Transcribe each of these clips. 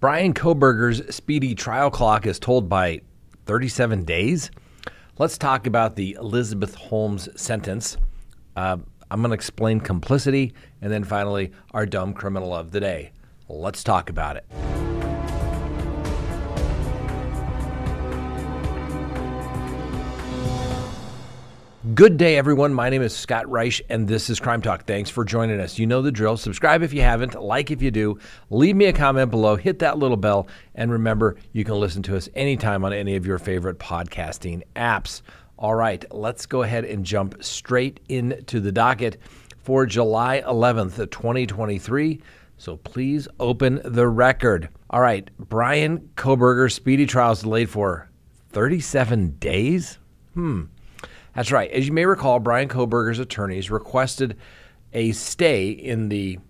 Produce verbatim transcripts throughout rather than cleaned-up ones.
Bryan Kohberger's speedy trial clock is told by thirty-seven days. Let's talk about the Elizabeth Holmes sentence. Uh, I'm going to explain complicity, and then finally, our dumb criminal of the day. Let's talk about it. Good day, everyone. My name is Scott Reisch, and this is Crime Talk. Thanks for joining us. You know the drill. Subscribe if you haven't, like if you do, leave me a comment below, hit that little bell, and remember, you can listen to us anytime on any of your favorite podcasting apps. All right, let's go ahead and jump straight into the docket for July eleventh, twenty twenty-three. So please open the record. All right, Bryan Kohberger's speedy trial is delayed for thirty-seven days? Hmm. That's right. As you may recall, Bryan Kohberger's attorneys requested a stay in the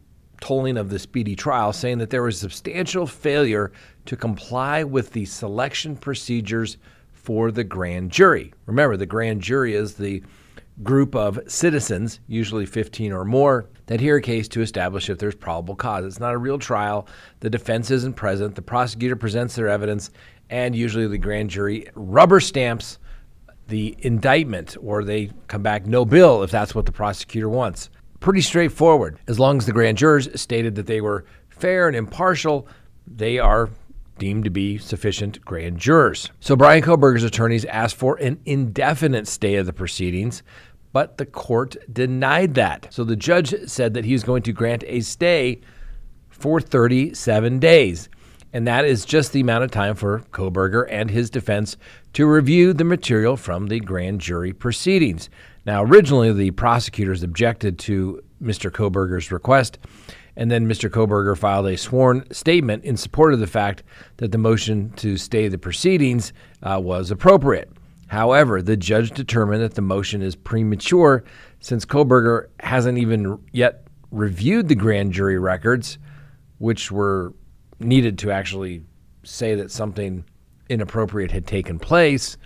tolling of the speedy trial, saying that there was substantial failure to comply with the selection procedures for the grand jury. Remember, the grand jury is the group of citizens, usually fifteen or more, that hear a case to establish if there's probable cause. It's not a real trial. The defense isn't present. The prosecutor presents their evidence, and usually the grand jury rubber stamps the indictment, or they come back no bill if that's what the prosecutor wants. Pretty straightforward. As long as the grand jurors stated that they were fair and impartial, they are deemed to be sufficient grand jurors. So Bryan Kohberger's attorneys asked for an indefinite stay of the proceedings, but the court denied that. So the judge said that he was going to grant a stay for thirty-seven days. And that is just the amount of time for Kohberger and his defense to review the material from the grand jury proceedings. Now, originally, the prosecutors objected to Mister Kohberger's request, and then Mister Kohberger filed a sworn statement in support of the fact that the motion to stay the proceedings uh, was appropriate. However, the judge determined that the motion is premature since Kohberger hasn't even yet reviewed the grand jury records, which were needed to actually say that something inappropriate had taken place.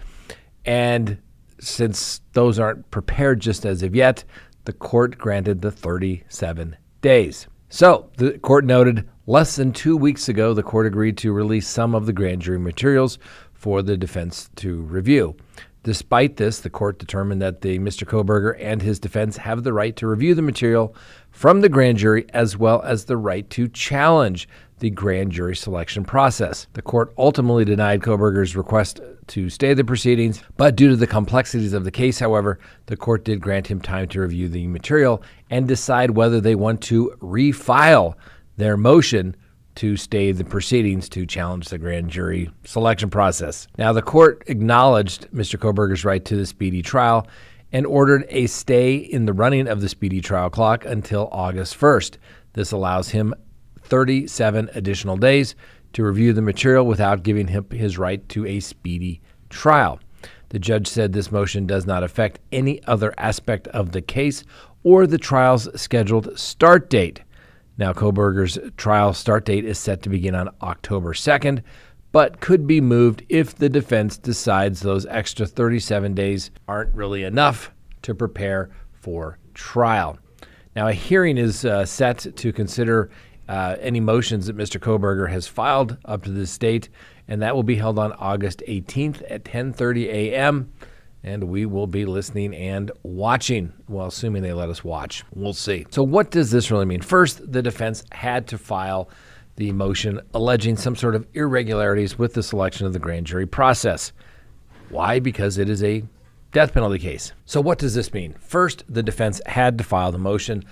And since those aren't prepared just as of yet, the court granted the thirty-seven days. So the court noted less than two weeks ago, the court agreed to release some of the grand jury materials for the defense to review. Despite this, the court determined that the Mister Kohberger and his defense have the right to review the material from the grand jury, as well as the right to challenge the grand jury selection process. The court ultimately denied Kohberger's request to stay the proceedings, but due to the complexities of the case, however, the court did grant him time to review the material and decide whether they want to refile their motion to stay the proceedings to challenge the grand jury selection process. Now, the court acknowledged Mister Kohberger's right to the speedy trial and ordered a stay in the running of the speedy trial clock until August first. This allows him thirty-seven additional days to review the material without giving him his right to a speedy trial. The judge said this motion does not affect any other aspect of the case or the trial's scheduled start date. Now, Kohberger's trial start date is set to begin on October second, but could be moved if the defense decides those extra thirty-seven days aren't really enough to prepare for trial. Now, a hearing is uh, set to consider Uh, any motions that Mister Kohberger has filed up to this date, and that will be held on August eighteenth at ten thirty a m, and we will be listening and watching, well, assuming they let us watch. We'll see. So what does this really mean? First, the defense had to file the motion alleging some sort of irregularities with the selection of the grand jury process. Why? Because it is a death penalty case. So what does this mean? First, the defense had to file the motion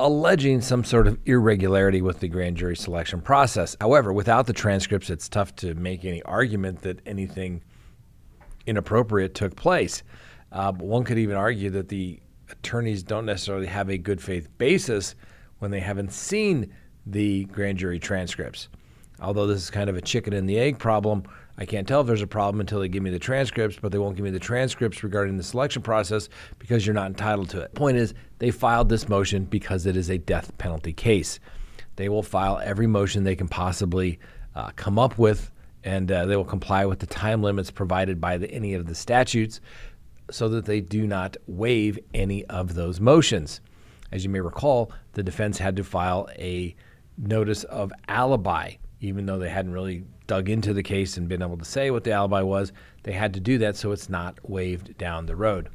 alleging some sort of irregularity with the grand jury selection process. However, without the transcripts, it's tough to make any argument that anything inappropriate took place. Uh, but one could even argue that the attorneys don't necessarily have a good faith basis when they haven't seen the grand jury transcripts. Although this is kind of a chicken and the egg problem, I can't tell if there's a problem until they give me the transcripts, but they won't give me the transcripts regarding the selection process because you're not entitled to it. The point is, they filed this motion because it is a death penalty case. They will file every motion they can possibly uh, come up with, and uh, they will comply with the time limits provided by the, any of the statutes so that they do not waive any of those motions. As you may recall, the defense had to file a notice of alibi even though they hadn't really dug into the case and been able to say what the alibi was, they had to do that so it's not waived down the road.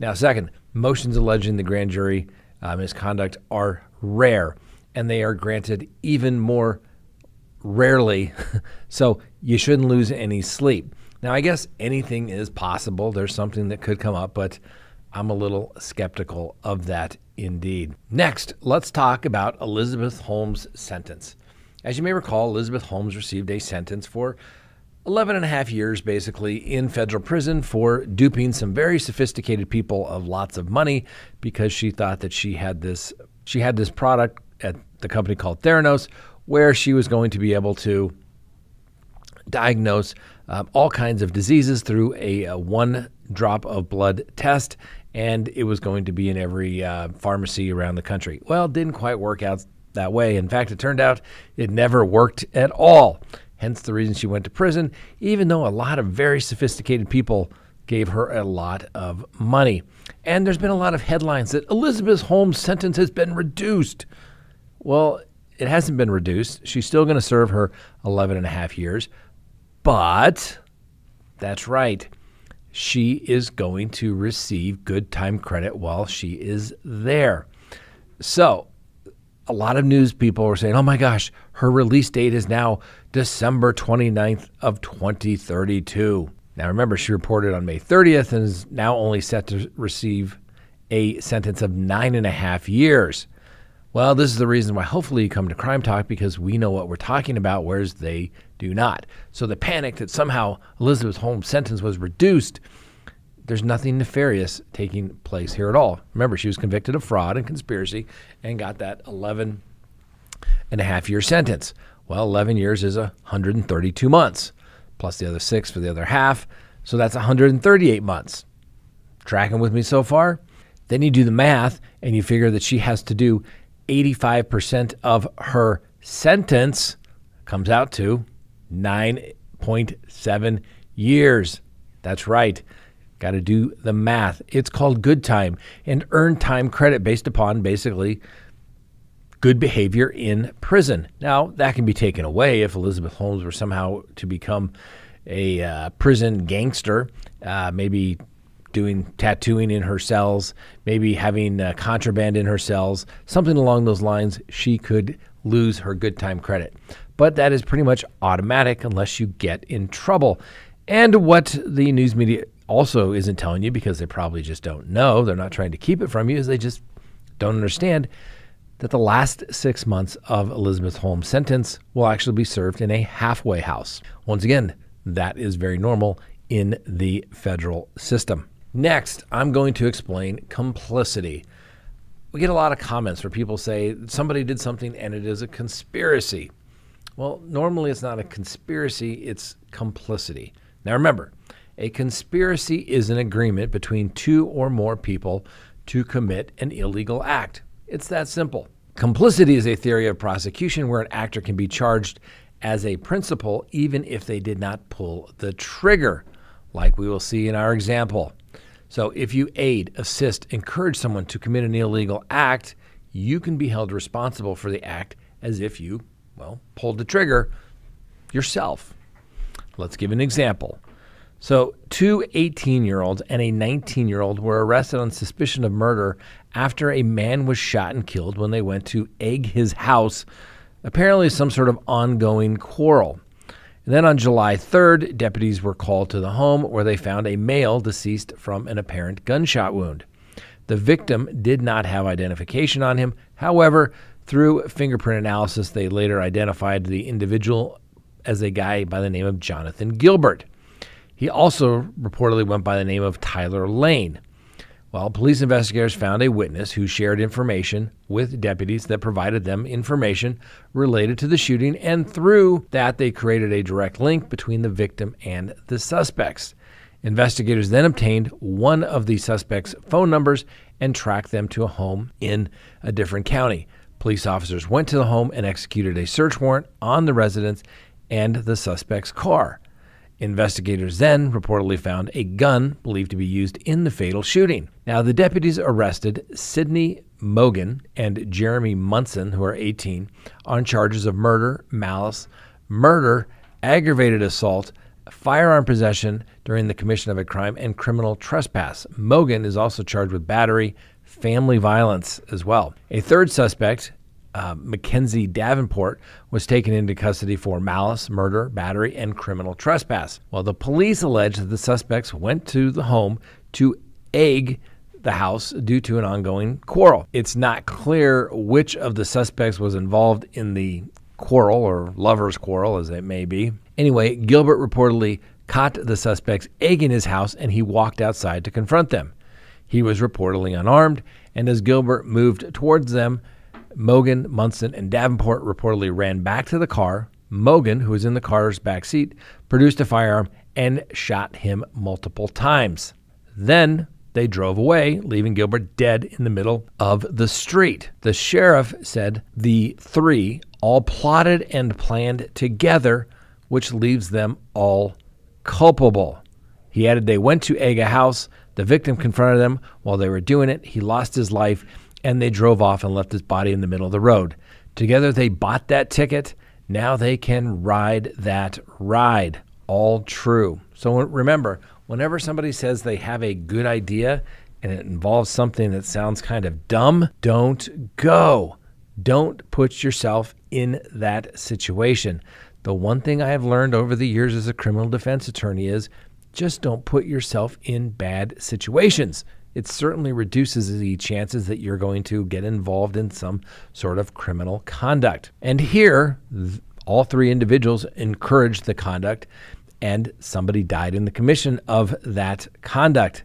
Now, second, motions alleging the grand jury uh, misconduct are rare, and they are granted even more rarely, so you shouldn't lose any sleep. Now, I guess anything is possible. There's something that could come up, but I'm a little skeptical of that indeed. Next, let's talk about Elizabeth Holmes' sentence. As you may recall, Elizabeth Holmes received a sentence for eleven and a half years, basically, in federal prison for duping some very sophisticated people of lots of money because she thought that she had this she had this product at the company called Theranos, where she was going to be able to diagnose um, all kinds of diseases through a, a one drop of blood test, and it was going to be in every uh, pharmacy around the country. Well, it didn't quite work out that way. In fact, it turned out it never worked at all. Hence the reason she went to prison, even though a lot of very sophisticated people gave her a lot of money. And there's been a lot of headlines that Elizabeth Holmes' sentence has been reduced. Well, it hasn't been reduced. She's still going to serve her eleven and a half years, but that's right. She is going to receive good time credit while she is there. So a lot of news people were saying, oh my gosh, her release date is now December twenty-ninth of twenty thirty-two. Now remember, she reported on May thirtieth and is now only set to receive a sentence of nine and a half years. Well, this is the reason why hopefully you come to Crime Talk, because we know what we're talking about, whereas they do not. So the panic that somehow Elizabeth Holmes' sentence was reduced, there's nothing nefarious taking place here at all. Remember, she was convicted of fraud and conspiracy and got that eleven and a half year sentence. Well, eleven years is one hundred thirty-two months, plus the other six for the other half. So that's one hundred thirty-eight months. Tracking with me so far? Then you do the math and you figure that she has to do eighty-five percent of her sentence. Comes out to nine point seven years. That's right. Got to do the math. It's called good time and earned time credit based upon basically good behavior in prison. Now, that can be taken away if Elizabeth Holmes were somehow to become a uh, prison gangster, uh, maybe doing tattooing in her cells, maybe having uh, contraband in her cells, something along those lines. She could lose her good time credit. But that is pretty much automatic unless you get in trouble. And what the news media also isn't telling you, because they probably just don't know, they're not trying to keep it from you, is they just don't understand that the last six months of Elizabeth Holmes' sentence will actually be served in a halfway house. Once again, that is very normal in the federal system. Next, I'm going to explain complicity. We get a lot of comments where people say somebody did something and it is a conspiracy. Well, normally it's not a conspiracy, it's complicity. Now remember, a conspiracy is an agreement between two or more people to commit an illegal act. It's that simple. Complicity is a theory of prosecution where an actor can be charged as a principal even if they did not pull the trigger, like we will see in our example. So if you aid, assist, encourage someone to commit an illegal act, you can be held responsible for the act as if you, well, pulled the trigger yourself. Let's give an example. So two eighteen-year-olds and a nineteen-year-old were arrested on suspicion of murder after a man was shot and killed when they went to egg his house, apparently some sort of ongoing quarrel. And then on July third, deputies were called to the home where they found a male deceased from an apparent gunshot wound. The victim did not have identification on him. However, through fingerprint analysis, they later identified the individual as a guy by the name of Jonathan Gilbert. He also reportedly went by the name of Tyler Lane. Well, police investigators found a witness who shared information with deputies that provided them information related to the shooting, and through that, they created a direct link between the victim and the suspects. Investigators then obtained one of the suspects' phone numbers and tracked them to a home in a different county. Police officers went to the home and executed a search warrant on the residence and the suspect's car. Investigators then reportedly found a gun believed to be used in the fatal shooting. Now, the deputies arrested Sydney Morgan and Jeremy Munson, who are eighteen, on charges of murder, malice, murder, aggravated assault, firearm possession during the commission of a crime, and criminal trespass. Mogan is also charged with battery, family violence as well. A third suspect, uh, Mackenzie Davenport, was taken into custody for malice, murder, battery, and criminal trespass. Well, the police allege that the suspects went to the home to egg the house due to an ongoing quarrel. It's not clear which of the suspects was involved in the quarrel, or lover's quarrel as it may be. Anyway, Gilbert reportedly caught the suspects egging his house and he walked outside to confront them. He was reportedly unarmed, and as Gilbert moved towards them, Mogan, Munson, and Davenport reportedly ran back to the car. Mogan, who was in the car's back seat, produced a firearm and shot him multiple times. Then they drove away, leaving Gilbert dead in the middle of the street. The sheriff said the three all plotted and planned together, which leaves them all culpable. He added they went to egg a house, the victim confronted them while they were doing it, he lost his life, and they drove off and left his body in the middle of the road. Together they bought that ticket, now they can ride that ride. All true. So remember, whenever somebody says they have a good idea and it involves something that sounds kind of dumb, don't go. Don't put yourself in that situation. The one thing I have learned over the years as a criminal defense attorney is just don't put yourself in bad situations. It certainly reduces the chances that you're going to get involved in some sort of criminal conduct. And here, all three individuals encouraged the conduct, and somebody died in the commission of that conduct.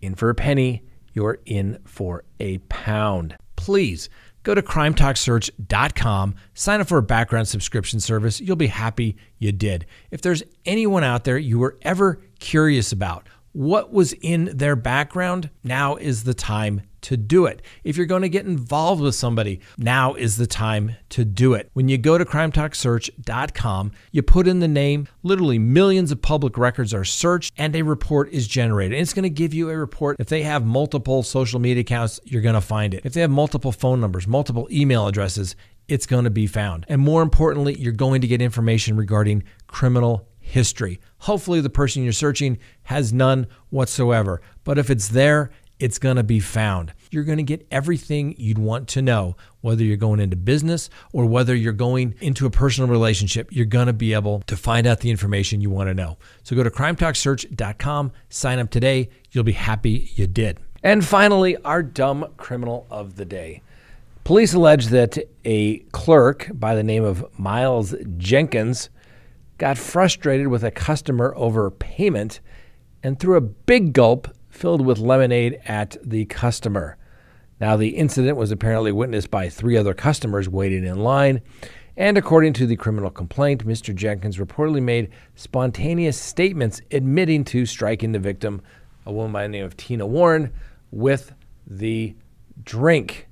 In for a penny, you're in for a pound. Please go to crime talk search dot com, sign up for a background subscription service. You'll be happy you did. If there's anyone out there you were ever curious about, what was in their background, now is the time to do it. If you're going to get involved with somebody, now is the time to do it. When you go to crime talk search dot com, you put in the name, literally millions of public records are searched and a report is generated. And it's going to give you a report. If they have multiple social media accounts, you're going to find it. If they have multiple phone numbers, multiple email addresses, it's going to be found. And more importantly, you're going to get information regarding criminal history. Hopefully the person you're searching has none whatsoever, but if it's there, it's going to be found. You're going to get everything you'd want to know, whether you're going into business or whether you're going into a personal relationship. You're going to be able to find out the information you want to know. So go to crime talk search dot com, sign up today. You'll be happy you did. And finally, our dumb criminal of the day. Police allege that a clerk by the name of Miles Jenkins got frustrated with a customer over payment and threw a big gulp filled with lemonade at the customer. Now, the incident was apparently witnessed by three other customers waiting in line, and according to the criminal complaint, Mister Jenkins reportedly made spontaneous statements admitting to striking the victim, a woman by the name of Tina Warren, with the drink.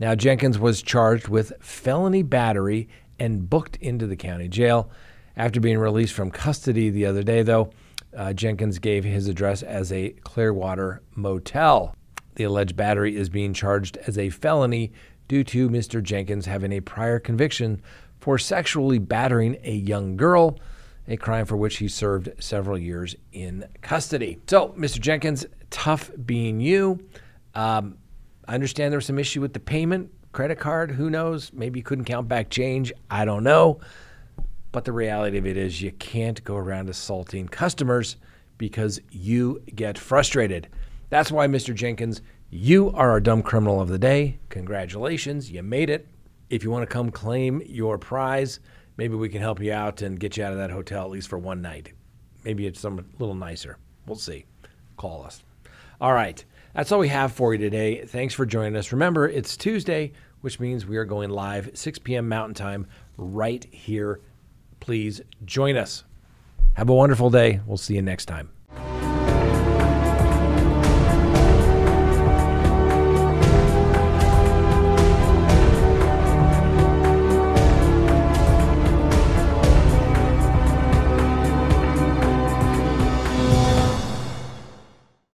Now, Jenkins was charged with felony battery and booked into the county jail. After being released from custody the other day, though, Uh, Jenkins gave his address as a Clearwater motel. The alleged battery is being charged as a felony due to Mister Jenkins having a prior conviction for sexually battering a young girl, a crime for which he served several years in custody. So, Mister Jenkins, tough being you. Um, I understand there was some issue with the payment, credit card, who knows? Maybe you couldn't count back change, I don't know. But the reality of it is you can't go around assaulting customers because you get frustrated. That's why, Mister Jenkins, you are our dumb criminal of the day. Congratulations, you made it. If you want to come claim your prize, maybe we can help you out and get you out of that hotel at least for one night. Maybe it's some little nicer. We'll see. Call us. All right. That's all we have for you today. Thanks for joining us. Remember, it's Tuesday, which means we are going live six p m Mountain Time right here. Please join us. Have a wonderful day. We'll see you next time.